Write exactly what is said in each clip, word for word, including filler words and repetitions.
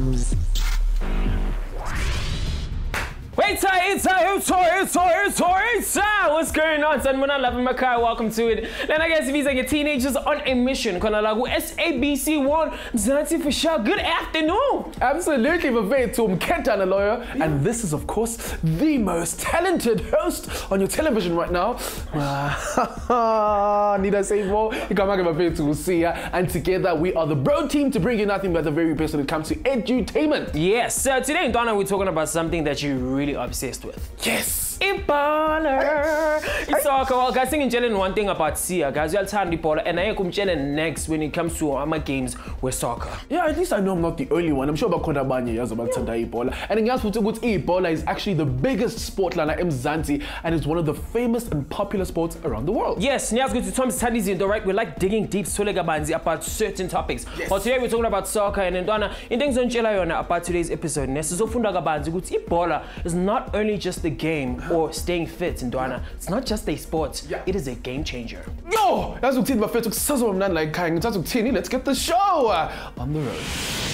TOMz. Itsa, itsa, itsa, itsa, itsa, itsa. What's going on? San Muna Love Makai, welcome to it. Then I guess if he's like a teenagers on a mission, Konalagu S A B C one, Zanati Fisha, good afternoon. Absolutely, Vavay Tom Kentan, a lawyer. And this is, of course, the most talented host on your television right now. Need I say more? You come back and Vavay Tom, we'll see ya. And together we are the bro team to bring you nothing but the very best when it comes to edutainment. Yes, so today in Donna, we're talking about something that you really obsessed with. Yes! Impaler! It's all okay. Well, guys, I think in one thing about Sia, guys, you'll turn the baller, and I come challenge next when it comes to our games with soccer. Yeah, at least I know I'm not the only one. I'm sure about Kodabani has about Tandai Ebola. And in Ebola is actually the biggest sport lana in Zanti, and it's one of the famous and popular sports around the world. Yes, Nia's good to Tom's studies in the right. We like digging deep Solegabanzi about certain topics. Yes. But today we're talking about soccer, and in Donna, in things on Chelayona about today's episode, Nesofundagabanzi, good Ebola is not only just the game or staying fit in Dwana. It's not just a sport, yeah. It is a game changer. No! That's what I'm saying. Let's get the show on the road.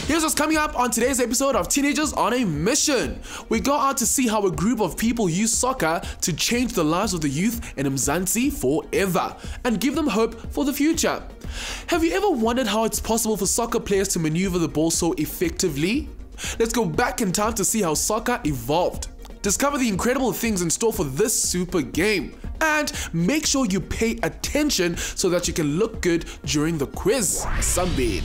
Here's what's coming up on today's episode of Teenagers on a Mission. We go out to see how a group of people use soccer to change the lives of the youth in Mzansi forever and give them hope for the future. Have you ever wondered how it's possible for soccer players to maneuver the ball so effectively? Let's go back in time to see how soccer evolved. Discover the incredible things in store for this super game. And make sure you pay attention so that you can look good during the quiz. Sunbeam.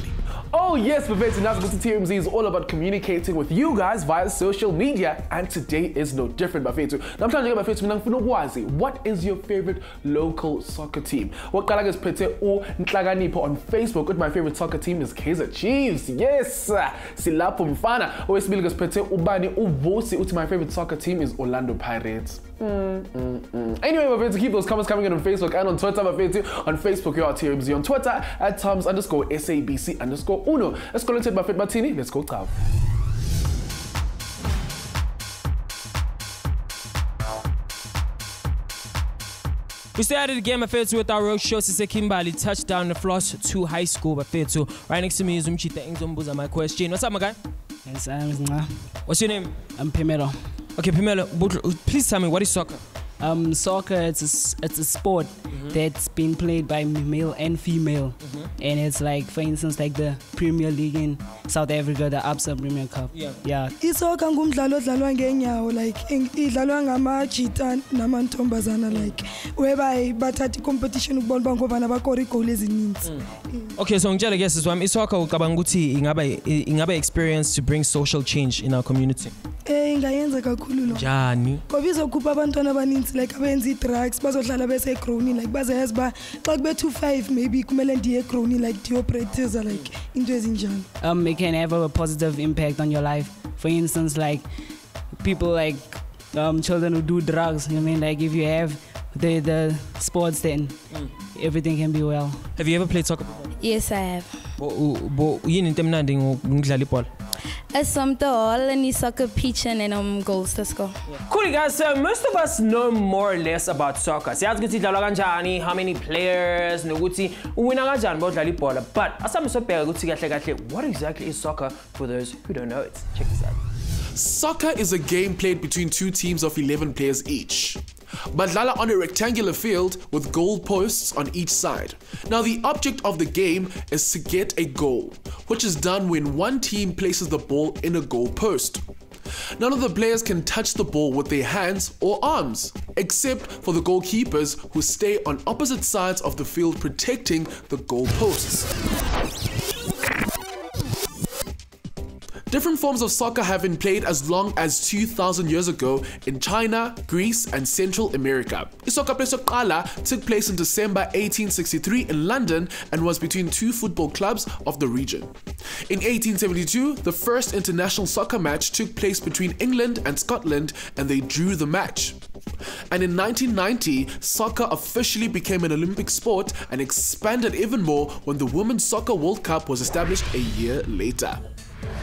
Oh yes, Babette, and that's what T O M Z is all about, communicating with you guys via social media, and today is no different, Babette. Now I'm trying to get Babette Minang Funowazi. What is your favorite local soccer team? What Kalagas Pete or Nklaganipo on Facebook? What my favorite soccer team is Kaizer Chiefs. Yes, Silapo Mfana. Always Bilgas Pete Ubani Uvosi. What my favorite soccer team is Orlando Pirates. Mm, mm, mm. Anyway, my friends, keep those comments coming in on Facebook and on Twitter, my friends. On Facebook, you're at T O M Z. On Twitter, at Toms underscore S A B C underscore Uno. Let's go and take my fit martini. Let's go, Tav. We started the game, Mafetu, with our road show. Sise Kimberley touched down the floss to high school, Mafetu. Right next to me is Umchita Ngzombuza, my question. What's up, my guy? Yes, I'm Nga. What's your name? I'm Pimero. Okay, Pimelo, please tell me, what is soccer? Um, soccer, it's a, it's a sport mm-hmm. that's been played by male and female. Mm-hmm. And it's like, for instance, like the Premier League in South Africa, the Absa Premier Cup. Yeah. Yeah. Mm. Okay, so Ngela, guess this one. Is soccer ukabanguti ingaba experience to bring social change in our community? Jani. Like abenzi drugs bazodlala bese grown like bazayazi ba xa kube two five maybe kumele ndiye grown like dioperators like into ezinjani. Um it can have a positive impact on your life. For instance, like people like um children who do drugs, you know I mean, like if you have the the sports, then mm. everything can be well. Have you ever played soccer before? Yes, I have. Bo yini into mnandi ngidlala ibhola? Some the all and you soccer pitch and then um goals to score. Cool guys, so most of us know more or less about soccer. So how many players, but what exactly is soccer for those who don't know it? Check this out. Soccer is a game played between two teams of eleven players each. Badlala on a rectangular field with goal posts on each side. Now the object of the game is to get a goal, which is done when one team places the ball in a goal post. None of the players can touch the ball with their hands or arms, except for the goalkeepers who stay on opposite sides of the field protecting the goal posts. Different forms of soccer have been played as long as two thousand years ago in China, Greece, and Central America. Isokha Pesoqala took place in December eighteen sixty-three in London and was between two football clubs of the region. In eighteen seventy-two, the first international soccer match took place between England and Scotland, and they drew the match. And in nineteen ninety, soccer officially became an Olympic sport and expanded even more when the Women's Soccer World Cup was established a year later.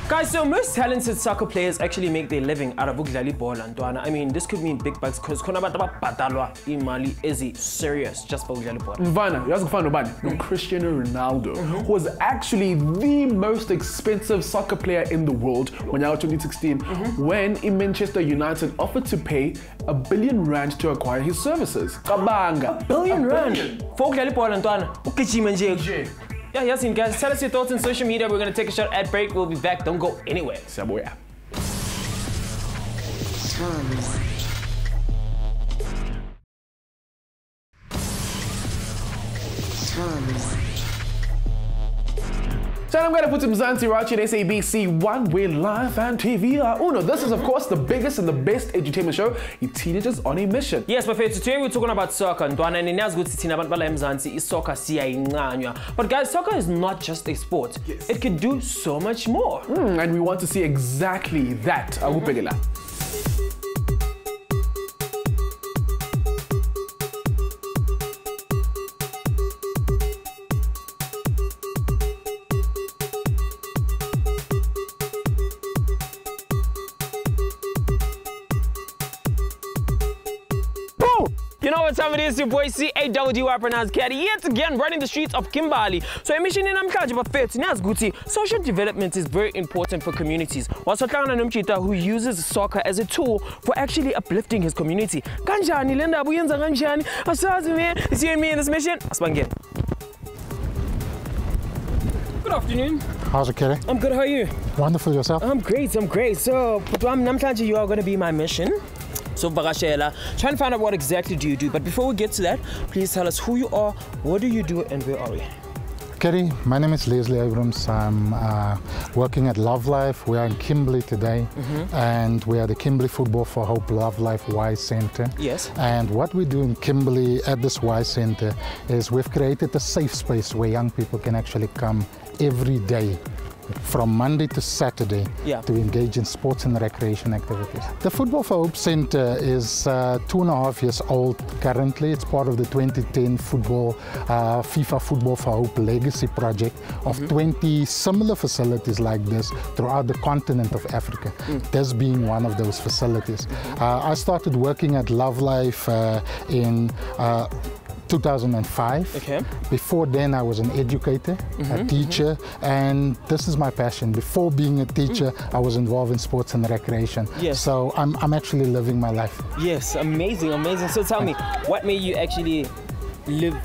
Guys, so most talented soccer players actually make their living out of volleyball and Duana. I mean, this could mean big bucks because Konabata Patalwa in Mali is serious just for volleyball. Vana, you also find a man, Cristiano Ronaldo, mm-hmm. who was actually the most expensive soccer player in the world when out twenty sixteen, mm-hmm. when in Manchester United offered to pay a billion rand to acquire his services. Kabanga. A billion a rand? Billion. For volleyball and Duana, okay, yeah, yes, and guys, tell us your thoughts on social media. We're going to take a short ad break. We'll be back. Don't go anywhere. Sabuya. Shalom gonna put Mzansi Rachi at S A B C one, where live and T V are uno. This is, of course, the biggest and the best entertainment show. Your teenagers on a mission. Yes, my friends, today we're talking about soccer. And but guys, soccer is not just a sport. Yes. It could do so much more. Mm, and we want to see exactly that. Mm-hmm. You know what time it is, your boy C A W Y pronounced Caddy, yet again running the streets of Kimberley. So emission in Amkaji, but fair Guti, social development is very important for communities. Whilst Watlana Nomchita, who uses soccer as a tool for actually uplifting his community. Kanjani, Linda Abuyenza Kanjani, Asazi man, it's you and me in this mission. Asbangen. Good afternoon. How's it, Caddy? I'm good, how are you? Wonderful, yourself? I'm great, I'm great. So, Namkaji, you are going to be my mission. So, Barashela, trying to find out what exactly do you do. But before we get to that, please tell us who you are, what do you do, and where are you? Kerry, my name is Leslie Abrams. I'm uh, working at LoveLife. We are in Kimberley today, mm-hmm. and we are the Kimberley Football for Hope LoveLife Y-Centre. Yes. And what we do in Kimberley at this Y-Centre is we've created a safe space where young people can actually come every day, from Monday to Saturday, yeah. to engage in sports and recreation activities. The Football for Hope Centre is uh, two and a half years old currently. It's part of the twenty ten football, uh, FIFA Football for Hope legacy project of mm-hmm. twenty similar facilities like this throughout the continent of Africa, mm. this being one of those facilities. Uh, I started working at LoveLife uh, in uh, two thousand five. Okay. Before then, I was an educator, mm-hmm, a teacher, mm-hmm. and this is my passion. Before being a teacher, mm. I was involved in sports and recreation. Yes. So I'm, I'm actually living my life. Yes, amazing, amazing. So tell me, what made you actually live,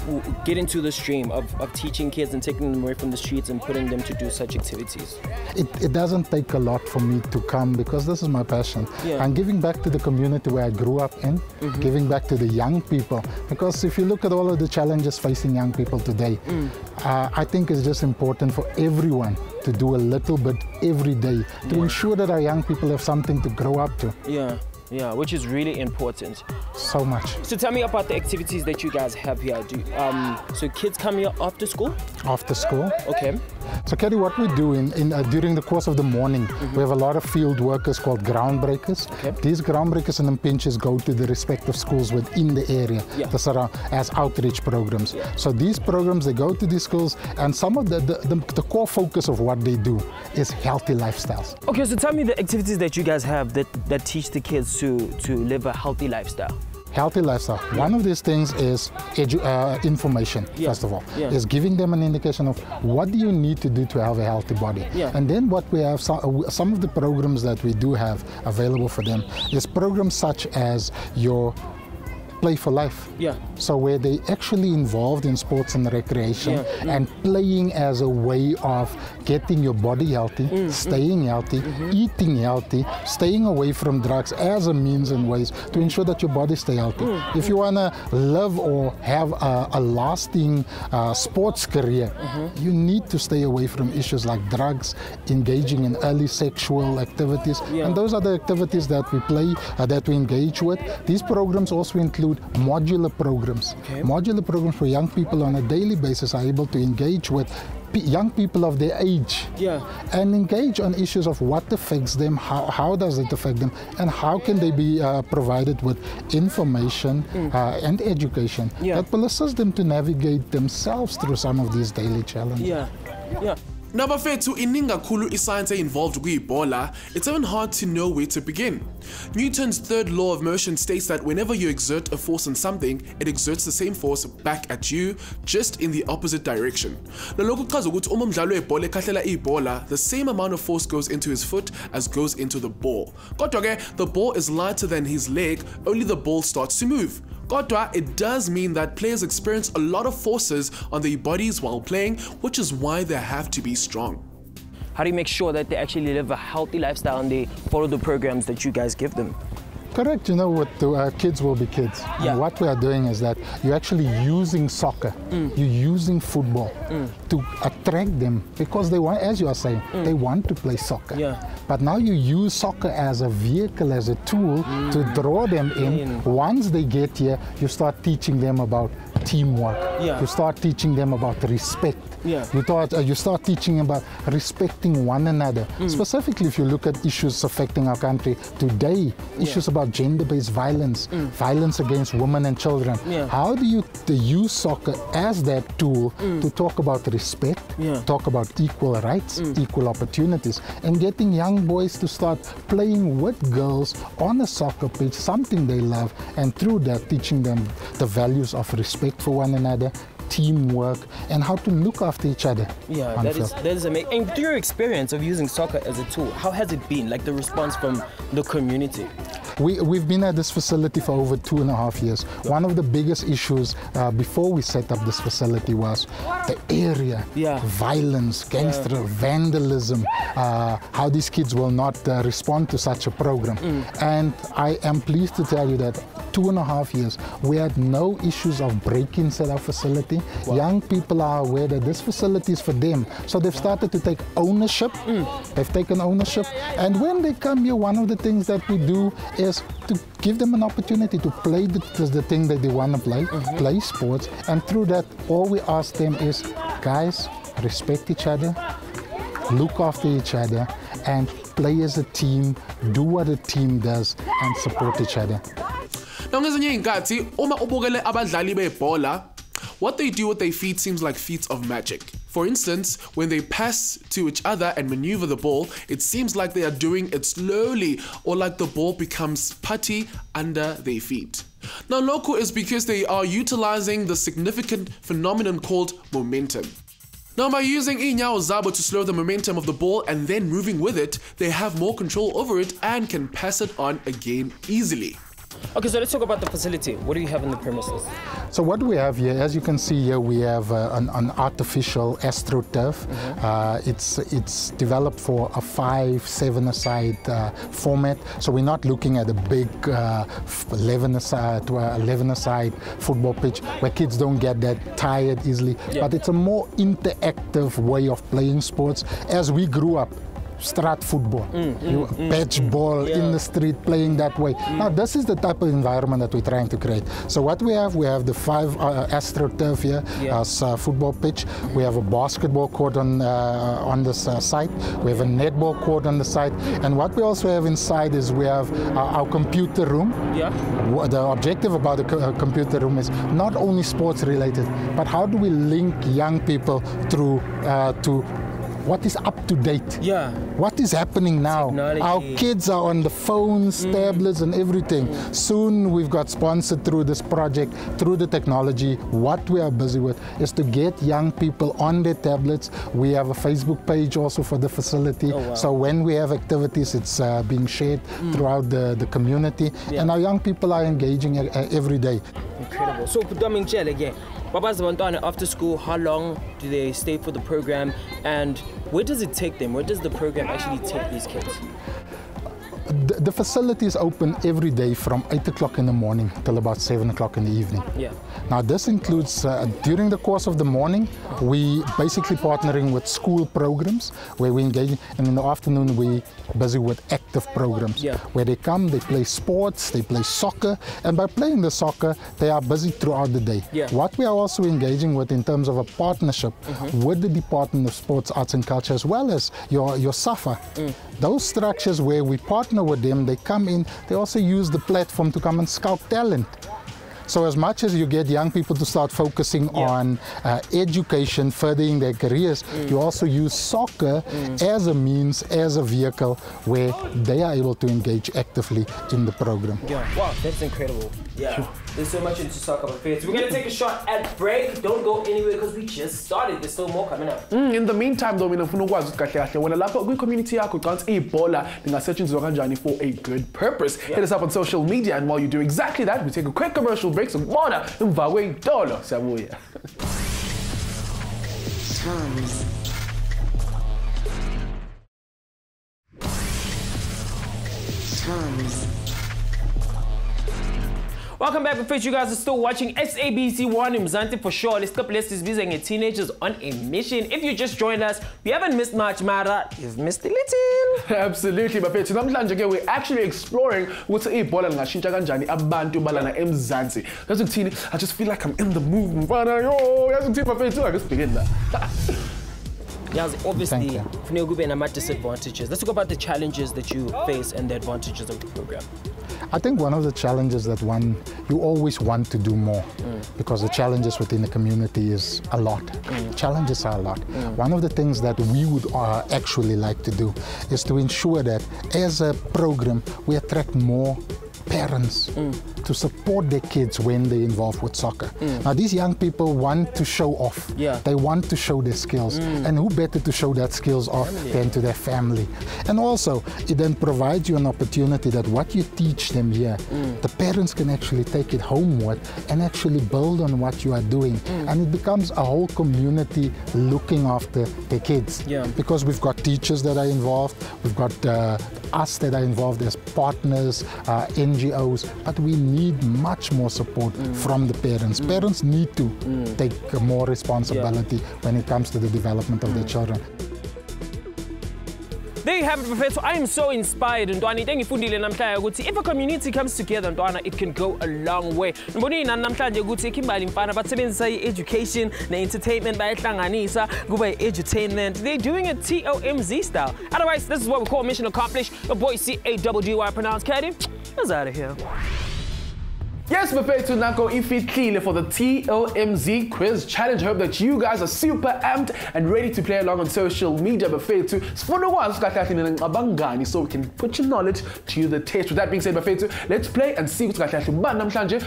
get into the stream of, of teaching kids and taking them away from the streets and putting them to do such activities? It, it doesn't take a lot for me to come because this is my passion. Yeah. I'm giving back to the community where I grew up in, mm-hmm. giving back to the young people. Because if you look at all of the challenges facing young people today, mm. uh, I think it's just important for everyone to do a little bit every day to yeah. ensure that our young people have something to grow up to. Yeah. Yeah, which is really important. So much. So tell me about the activities that you guys have here. Do, um, so kids come here after school? After school. Okay. So, Caddy, what we do in, in uh, during the course of the morning, mm-hmm. we have a lot of field workers called groundbreakers. Okay. These groundbreakers and impinches go to the respective schools within the area yeah. to surround, as outreach programs. Yeah. So these programs, they go to these schools, and some of the the, the the core focus of what they do is healthy lifestyles. Okay, so tell me the activities that you guys have that, that teach the kids to, to live a healthy lifestyle. Healthy lifestyle. Yeah. One of these things is edu uh, information, yeah. first of all. Yeah. Is giving them an indication of what do you need to do to have a healthy body. Yeah. And then what we have, some, some of the programs that we do have available for them is programs such as your Play for Life. Yeah. So where they actually involved in sports and recreation yeah. and mm. playing as a way of getting your body healthy, mm. staying healthy, mm-hmm. eating healthy, staying away from drugs as a means and ways to ensure that your body stay healthy. Mm. If you want to live or have a, a lasting uh, sports career, mm-hmm. you need to stay away from issues like drugs, engaging in early sexual activities. Yeah. And those are the activities that we play, uh, that we engage with. These programs also include modular programs. Okay. Modular programs for young people on a daily basis are able to engage with young people of their age yeah. and engage on issues of what affects them, how, how does it affect them, and how can they be uh, provided with information mm. uh, and education yeah. that will assist them to navigate themselves through some of these daily challenges. Yeah. Yeah. Nabafethu, ininga kakhulu iscience involved kuyibhola, it's even hard to know where to begin. Newton's third law of motion states that whenever you exert a force on something, it exerts the same force back at you, just in the opposite direction. Nalokho kuchaza ukuthi uma umdlali webhola ekhahlela ibhola, the same amount of force goes into his foot as goes into the ball. Kodwa-ke, the ball is lighter than his leg, only the ball starts to move. Kodwa, it does mean that players experience a lot of forces on their bodies while playing, which is why they have to be strong. How do you make sure that they actually live a healthy lifestyle and they follow the programs that you guys give them? Correct, you know, what the, uh, kids will be kids. Yeah. And what we are doing is that you're actually using soccer, mm. you're using football mm. to attract them because they want, as you are saying, mm. they want to play soccer. Yeah. But now you use soccer as a vehicle, as a tool mm. to draw them in. Mm. Once they get here, you start teaching them about teamwork. Yeah. You start teaching them about respect. Yeah. You, thought, uh, you start teaching about respecting one another. Mm. Specifically, if you look at issues affecting our country today, yeah. issues about gender-based violence, mm. violence against women and children. Yeah. How do you use soccer as that tool mm. to talk about respect, yeah. talk about equal rights, mm. equal opportunities, and getting young boys to start playing with girls on a soccer pitch, something they love, and through that teaching them the values of respect for one another, teamwork, and how to look after each other. Yeah, that is, that is amazing. And through your experience of using soccer as a tool, how has it been, like the response from the community? We, we've been at this facility for over two and a half years. One of the biggest issues uh, before we set up this facility was the area, yeah. violence, gangster, yeah. vandalism, uh, how these kids will not uh, respond to such a program. Mm. And I am pleased to tell you that two and a half years, we had no issues of break-ins at our facility. Wow. Young people are aware that this facility is for them. So they've started to take ownership. Mm. They've taken ownership. And when they come here, one of the things that we do is to give them an opportunity to play the, the thing that they want to play, mm-hmm. play sports. And through that, all we ask them is, guys, respect each other, look after each other, and play as a team, do what a team does, and support each other. What they do with their feet seems like feats of magic. For instance, when they pass to each other and maneuver the ball, it seems like they are doing it slowly or like the ball becomes putty under their feet. Now, local is because they are utilizing the significant phenomenon called momentum. Now, by using inyawo zabo to slow the momentum of the ball and then moving with it, they have more control over it and can pass it on again easily. Okay, so let's talk about the facility. What do you have in the premises? So what we have here, as you can see here, we have uh, an, an artificial astroturf. Mm-hmm. uh, it's, it's developed for a five, seven-a-side uh, format. So we're not looking at a big uh, eleven-a-side eleven-a-side football pitch where kids don't get that tired easily. Yeah. But it's a more interactive way of playing sports. As we grew up, Strat football, mm, mm, you mm, patch mm, ball yeah. in the street, playing that way. Mm. Now this is the type of environment that we're trying to create. So what we have, we have the five uh, astroturf here, yeah. uh, football pitch. Mm. We have a basketball court on uh, on this uh, site. We have a netball court on the site. And what we also have inside is we have uh, our computer room. Yeah. The objective about the co uh, computer room is not only sports related, but how do we link young people through uh, to what is up to date? Yeah. What is happening now? Technology. Our kids are on the phones, mm. tablets, and everything. Mm. Soon we've got sponsored through this project, through the technology. What we are busy with is to get young people on their tablets. We have a Facebook page also for the facility. Oh, wow. So when we have activities, it's uh, being shared mm. throughout the, the community. Yeah. And our young people are engaging uh, every day. Incredible. So, Dominic, again, after school, how long do they stay for the program, and where does it take them? Where does the program actually take these kids? The, the facility is open every day from eight o'clock in the morning till about seven o'clock in the evening. Yeah. Now this includes, uh, during the course of the morning, we basically partnering with school programs where we engage, and in the afternoon we busy with active programs. Yeah. Where they come, they play sports, they play soccer, and by playing the soccer, they are busy throughout the day. Yeah. What we are also engaging with in terms of a partnership mm-hmm. with the Department of Sports, Arts and Culture, as well as your, your SAFA. Mm. Those structures where we partner with them, they come in, they also use the platform to come and scout talent. So as much as you get young people to start focusing yeah. on uh, education, furthering their careers, mm. you also use soccer mm. as a means, as a vehicle where they are able to engage actively in the program. Yeah. Wow, that's incredible. Yeah, there's so much into soccer. We're going to take a shot at break. Don't go anywhere because we just started. There's still more coming up. Mm, in the meantime, though, when a good community can't ebola, searching for a good purpose. Yeah. Hit us up on social media, and while you do exactly that, we take a quick commercial break. So, Mona, Mbawe Dolo, Samuya. Tomz. Tomz. Welcome back, Professor. You guys are still watching S A B C one Mzansi for sure. Let's go places visiting teenagers on a mission. If you just joined us, we haven't missed much, Mara. You've missed a little. Absolutely, Professor. We're actually exploring what's a ball and Shinjaganjani, Abantu Balana Mzansi. That's a teen. I just feel like I'm in the movement. That's a teen, Professor. I just begin that. Yeah, obviously, Fnegube and Amat disadvantages. Let's talk about the challenges that you face and the advantages of the program. I think one of the challenges that one, you always want to do more mm. because the challenges within the community is a lot. Mm. Challenges are a lot. Mm. One of the things that we would uh, actually like to do is to ensure that as a program, we attract more parents mm. to support their kids when they're involved with soccer. Mm. Now, these young people want to show off. Yeah. They want to show their skills. Mm. And who better to show that skills off family. Than to their family? And also, it then provides you an opportunity that what you teach them here, mm. the parents can actually take it homeward and actually build on what you are doing. Mm. And it becomes a whole community looking after their kids. Yeah. Because we've got teachers that are involved, we've got uh, us that are involved as partners, uh, N G Os, but we need much more support mm. from the parents. Mm. Parents need to mm. take more responsibility yeah. when it comes to the development of mm. their children. There you have it, Professor. I am so inspired. If a community comes together, it can go a long way. Education, entertainment, edutainment. They're doing it TOMz style. Otherwise, this is what we call mission accomplished. Your boy C A G G Y pronounced Caddy. That's out of here. Yes, Mfethu Nako Ifitile for the TOMz quiz challenge. Hope that you guys are super amped and ready to play along on social media, Mfethu. Follow us so we can put your knowledge to the test. With that being said, Mfethu, let's play and see what's going to.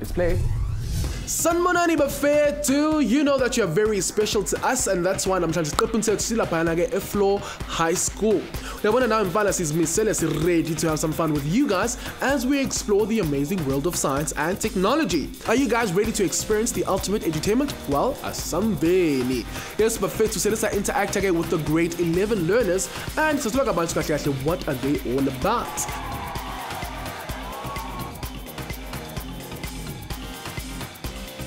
Let's play. Sanmonani Bafethu, you know that you're very special to us, and that's why I'm trying to open to Sila Panage Eflo High School. Now, when now in Palace is Miss Celis ready to have some fun with you guys as we explore the amazing world of science and technology. Are you guys ready to experience the ultimate edutainment? Well, asambeni. Yes, Bafethu Celisa interact again with the grade eleven learners, and so talk about what are they all about.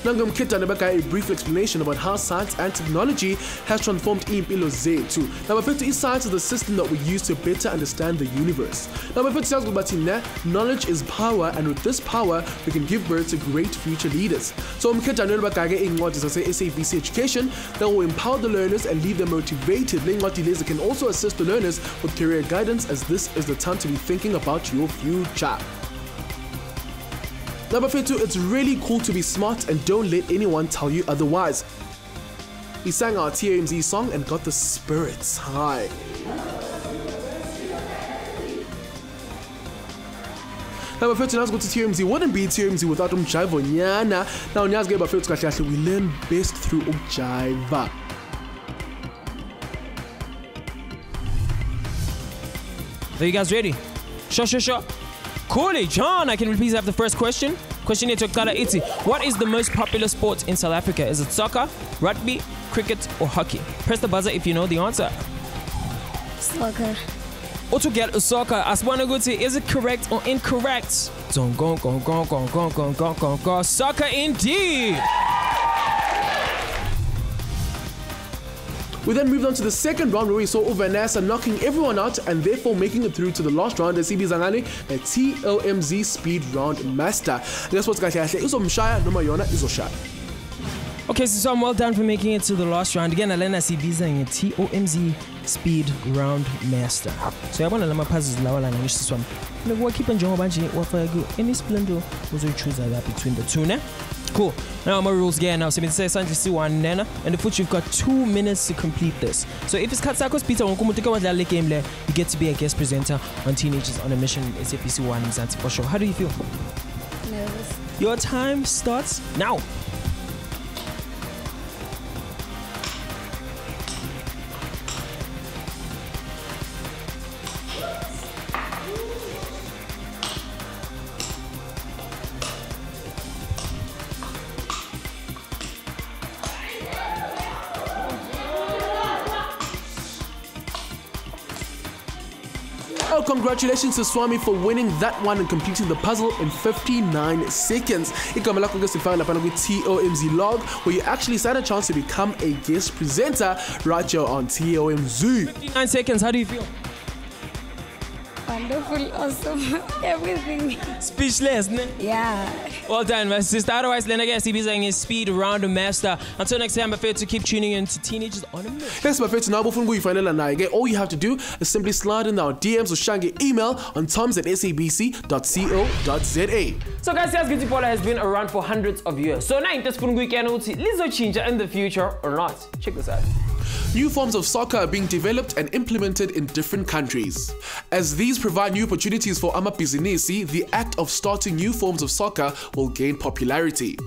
Nangum Kita Nebeka a brief explanation about how science and technology has transformed Impilo Zethu. Now, Mfethu, science is the system that we use to better understand the universe. Now, Mfethu tells us knowledge is power, and with this power, we can give birth to great future leaders. So, Mkita Nebeka in what is S A B C Education that will empower the learners and leave them motivated. Lingwati Laser can also assist the learners with career guidance, as this is the time to be thinking about your future. Number two, it's really cool to be smart and don't let anyone tell you otherwise. He sang our TOMz song and got the spirits high. Now, Bafethu, now let's go to TOMz. Wouldn't be TOMz without Umjaivo Nyana. Now, Nyaz gave Bafethu Kashi, we learn best through Umjaiva. Are you guys ready? Sure, sure, sure. Coolly, John, I can please have the first question. Question here to Kala Iti. What is the most popular sport in South Africa? Is it soccer, rugby, cricket, or hockey? Press the buzzer if you know the answer. Soccer. Otugel soccer. Aswanaguti, is it correct or incorrect? Don't go, go, go, go, go, go, go, go, go. Soccer indeed. We then moved on to the second round where we saw Uvanasa knocking everyone out and therefore making it through to the last round as C B Zangane, a TOMz speed round master. That's what's going to happen. Uzo Mshaya, Noma Yona, Uzo Shaya. Okay, so I'm well done for making it to the last round. Again, Alena Sibiza in TOMz Speed Round Master. So I want to puzzles lawala and this one. We'll keep on Jobanji or for any splendor was we choose that between the two, ne? Cool. Now my rules again now. So we say Sanji see one nana and the foot you've got two minutes to complete this. So if it's Katsakos Peter on Kumutikawa game there, you get to be a guest presenter on Teenagers on a Mission S A B C one in Zanzibar for sure. How do you feel? Nervous. Your time starts now. Oh, congratulations to Swami for winning that one and completing the puzzle in fifty-nine seconds. Ikamela kongesifind lapana ku TOMz log where you actually stand a chance to become a guest presenter right here on TOMz. fifty-nine seconds, how do you feel? Wonderful, awesome, everything. Speechless, ne? Yeah. Well done, my sister. Otherwise, Lena Gassi Bizang is Speed Round Master. Until next time, my fair to keep tuning in to Teenagers on a Mission. Thanks, my fair to Nabo Fungu, you find it. All you have to do is simply slide in our D Ms or shange email on toms at S A B C dot co dot Z A. So, guys, Sales Guilty Paula has been around for hundreds of years. So, now, this Fungu can also change in the future or not. Check this out. New forms of soccer are being developed and implemented in different countries. As these provide new opportunities for amabhizinisi, the act of starting new forms of soccer will gain popularity.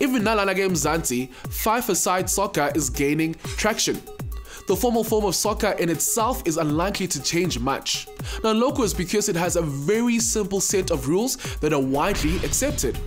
Even nalana game Zanti, five-a-side soccer is gaining traction. The formal form of soccer in itself is unlikely to change much. Now local is because it has a very simple set of rules that are widely accepted.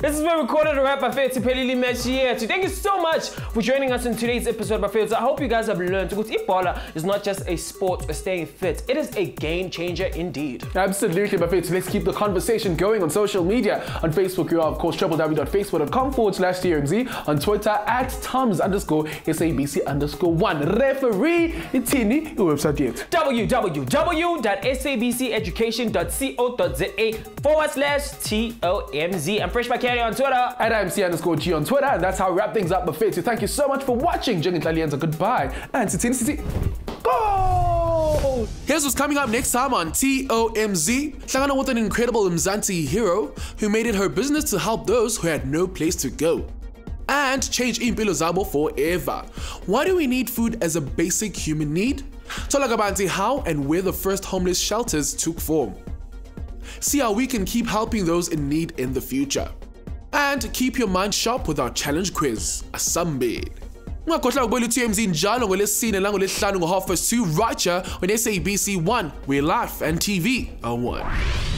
This is where we recorded a wrap by Fethu Pelili match here. Thank you so much for joining us in today's episode by Fethu. I hope you guys have learned that Ebola is not just a sport or staying fit. It is a game changer indeed. Absolutely, by Fethu. Let's keep the conversation going on social media. On Facebook, you are of course w w w dot facebook dot com forward slash T O M Z. On Twitter at TOMz underscore S A B C underscore one. Referee itini your website yet. w w w dot S A B C education dot co dot Z A forward slash T O M Z. I'm Fresh Back on Twitter at I M C underscore G on Twitter, and that's how we wrap things up. But Fethu, thank you so much for watching. Jengitalienza, goodbye, and City City, go! Here's what's coming up next time on TOMz. Hlangana with an incredible Mzansi hero who made it her business to help those who had no place to go, and change impilo zabo forever. Why do we need food as a basic human need? Thola kabanzi how and where the first homeless shelters took form. See how we can keep helping those in need in the future. And keep your mind sharp with our challenge quiz, Asambe. Ungakhohlwa ukubona uTOMz njalo ngolesine langolesihlanu ngo half past two right here on S A B C one, where life and T V are one.